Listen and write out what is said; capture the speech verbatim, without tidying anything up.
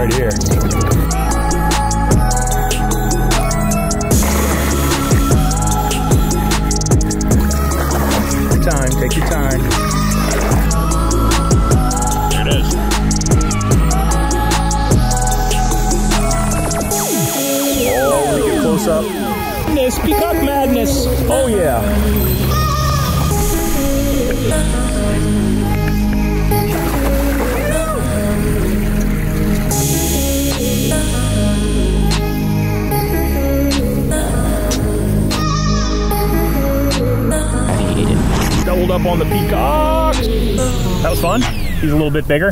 right here. Take your time, take your time. There it is. Oh, we get close up. It's peacock madness. Oh yeah. Doubled up on the peacock. That was fun. He's a little bit bigger.